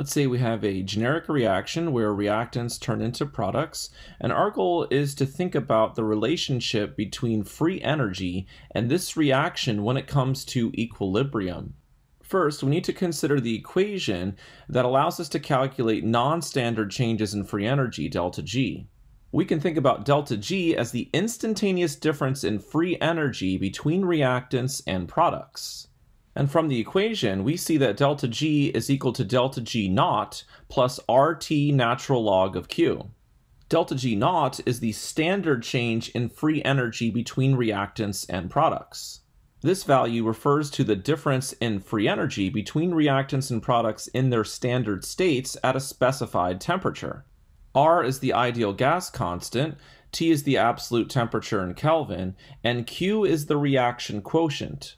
Let's say we have a generic reaction where reactants turn into products, and our goal is to think about the relationship between free energy and this reaction when it comes to equilibrium. First, we need to consider the equation that allows us to calculate non-standard changes in free energy, delta G. We can think about delta G as the instantaneous difference in free energy between reactants and products. And from the equation, we see that delta G is equal to delta G naught plus RT natural log of Q. Delta G naught is the standard change in free energy between reactants and products. This value refers to the difference in free energy between reactants and products in their standard states at a specified temperature. R is the ideal gas constant, T is the absolute temperature in Kelvin, and Q is the reaction quotient.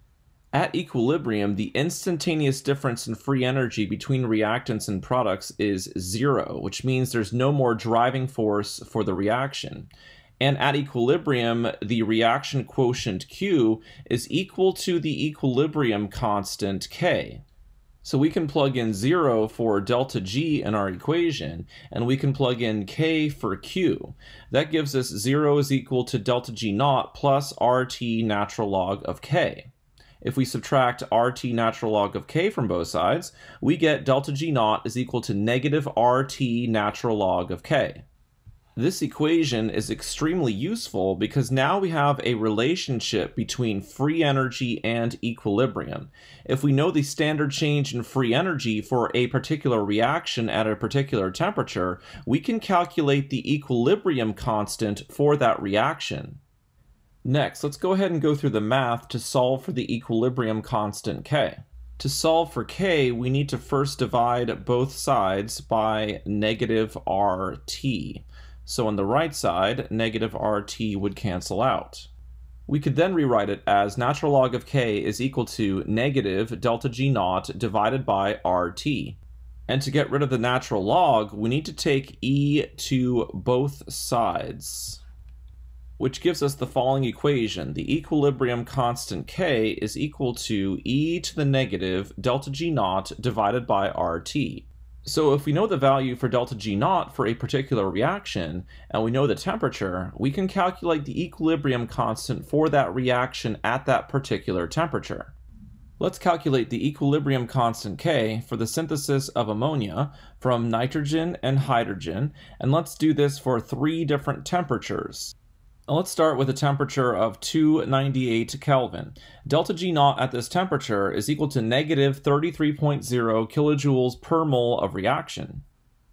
At equilibrium, the instantaneous difference in free energy between reactants and products is zero, which means there's no more driving force for the reaction. And at equilibrium, the reaction quotient Q is equal to the equilibrium constant K. So we can plug in 0 for delta G in our equation, and we can plug in K for Q. That gives us 0 is equal to delta G naught plus RT natural log of K. If we subtract RT natural log of K from both sides, we get delta G naught is equal to negative RT natural log of K. This equation is extremely useful because now we have a relationship between free energy and equilibrium. If we know the standard change in free energy for a particular reaction at a particular temperature, we can calculate the equilibrium constant for that reaction. Next, let's go ahead and go through the math to solve for the equilibrium constant K. To solve for K, we need to first divide both sides by negative RT. So on the right side, negative RT would cancel out. We could then rewrite it as natural log of K is equal to negative delta G naught divided by RT. And to get rid of the natural log, we need to take E to both sides, which gives us the following equation. The equilibrium constant K is equal to E to the negative delta G naught divided by RT. So if we know the value for delta G naught for a particular reaction, and we know the temperature, we can calculate the equilibrium constant for that reaction at that particular temperature. Let's calculate the equilibrium constant K for the synthesis of ammonia from nitrogen and hydrogen, and let's do this for 3 different temperatures. Now let's start with a temperature of 298 Kelvin. Delta G naught at this temperature is equal to negative 33.0 kilojoules per mole of reaction.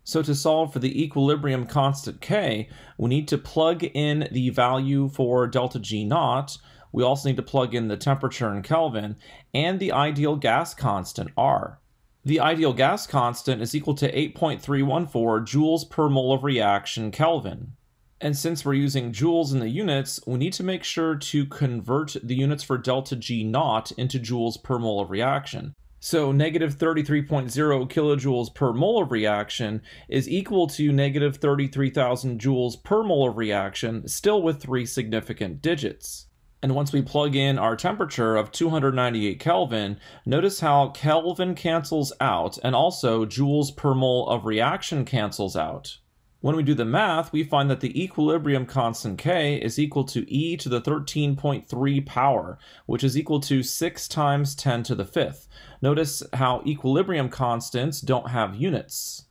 So to solve for the equilibrium constant K, we need to plug in the value for delta G naught. We also need to plug in the temperature in Kelvin and the ideal gas constant R. The ideal gas constant is equal to 8.314 joules per mole of reaction Kelvin. And since we're using joules in the units, we need to make sure to convert the units for delta G naught into joules per mole of reaction. So negative 33.0 kilojoules per mole of reaction is equal to negative 33,000 joules per mole of reaction, still with 3 significant digits. And once we plug in our temperature of 298 Kelvin, notice how Kelvin cancels out, and also joules per mole of reaction cancels out. When we do the math, we find that the equilibrium constant K is equal to E to the 13.3 power, which is equal to 6 times 10 to the 5th. Notice how equilibrium constants don't have units.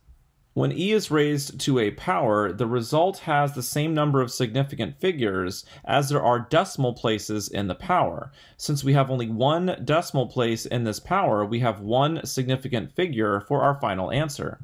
When E is raised to a power, the result has the same number of significant figures as there are decimal places in the power. Since we have only 1 decimal place in this power, we have 1 significant figure for our final answer.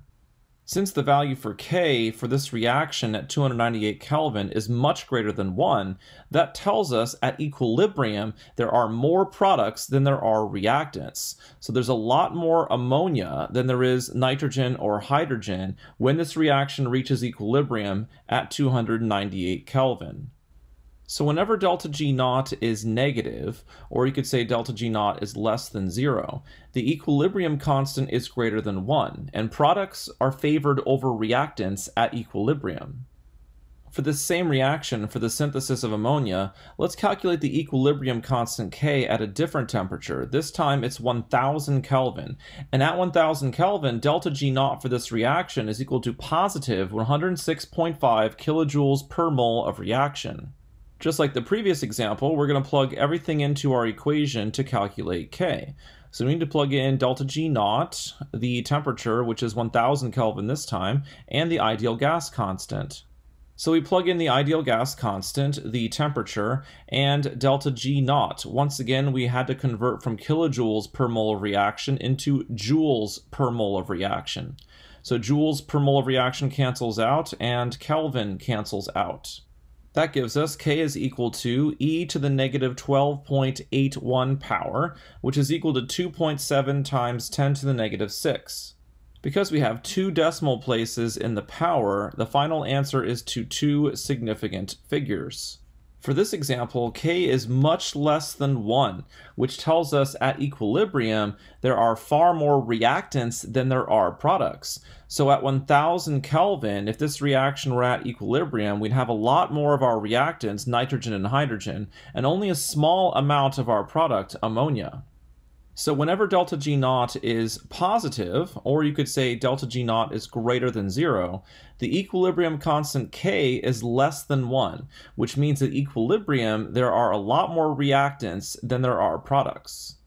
Since the value for K for this reaction at 298 Kelvin is much greater than 1, that tells us at equilibrium there are more products than there are reactants. So there's a lot more ammonia than there is nitrogen or hydrogen when this reaction reaches equilibrium at 298 Kelvin. So whenever delta G naught is negative, or you could say delta G naught is less than 0, the equilibrium constant is greater than 1, and products are favored over reactants at equilibrium. For this same reaction, for the synthesis of ammonia, let's calculate the equilibrium constant K at a different temperature. This time it's 1000 Kelvin. And at 1000 Kelvin, delta G naught for this reaction is equal to positive 106.5 kilojoules per mole of reaction. Just like the previous example, we're going to plug everything into our equation to calculate K. So we need to plug in delta G naught, the temperature, which is 1000 Kelvin this time, and the ideal gas constant. So we plug in the ideal gas constant, the temperature, and delta G naught. Once again, we had to convert from kilojoules per mole of reaction into joules per mole of reaction. So joules per mole of reaction cancels out, and Kelvin cancels out. That gives us K is equal to e to the negative 12.81 power, which is equal to 2.7 times 10 to the negative 6. Because we have two decimal places in the power, the final answer is to two significant figures. For this example, K is much less than 1, which tells us at equilibrium, there are far more reactants than there are products. So at 1000 Kelvin, if this reaction were at equilibrium, we'd have a lot more of our reactants, nitrogen and hydrogen, and only a small amount of our product, ammonia. So whenever delta G naught is positive, or you could say delta G naught is greater than 0, the equilibrium constant K is less than 1, which means at equilibrium there are a lot more reactants than there are products.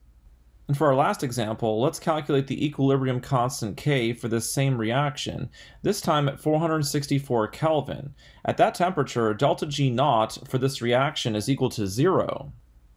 And for our last example, let's calculate the equilibrium constant K for this same reaction, this time at 464 Kelvin. At that temperature, delta G naught for this reaction is equal to 0.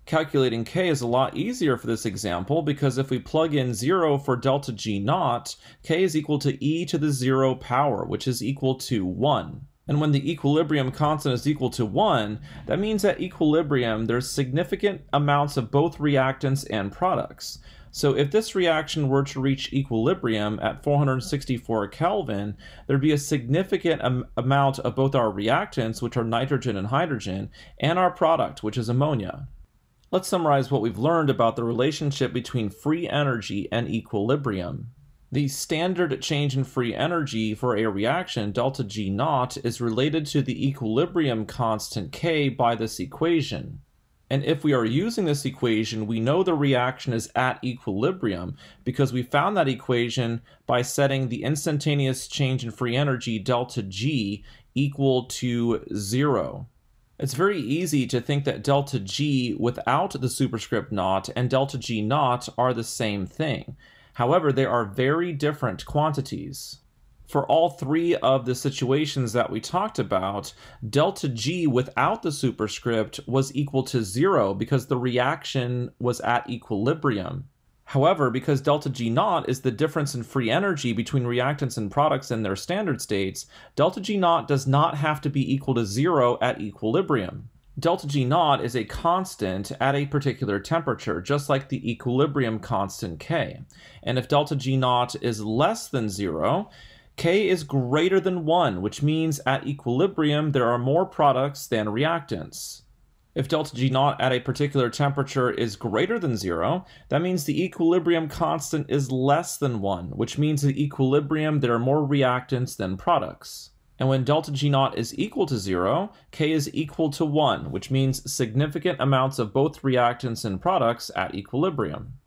Calculating K is a lot easier for this example because if we plug in 0 for delta G naught, K is equal to e to the 0 power, which is equal to 1. And when the equilibrium constant is equal to 1, that means at equilibrium there's significant amounts of both reactants and products. So if this reaction were to reach equilibrium at 464 Kelvin, there'd be a significant amount of both our reactants, which are nitrogen and hydrogen, and our product, which is ammonia. Let's summarize what we've learned about the relationship between free energy and equilibrium. The standard change in free energy for a reaction, delta G naught, is related to the equilibrium constant K by this equation. And if we are using this equation, we know the reaction is at equilibrium because we found that equation by setting the instantaneous change in free energy, delta G, equal to 0. It's very easy to think that delta G without the superscript naught and delta G naught are the same thing. However, they are very different quantities. For all three of the situations that we talked about, delta G without the superscript was equal to 0 because the reaction was at equilibrium. However, because delta G naught is the difference in free energy between reactants and products in their standard states, delta G naught does not have to be equal to 0 at equilibrium. Delta G naught is a constant at a particular temperature, just like the equilibrium constant K. And if delta G naught is less than 0, K is greater than 1, which means at equilibrium there are more products than reactants. If delta G naught at a particular temperature is greater than 0, that means the equilibrium constant is less than 1, which means at equilibrium there are more reactants than products. And when delta G naught is equal to 0, K is equal to 1, which means significant amounts of both reactants and products at equilibrium.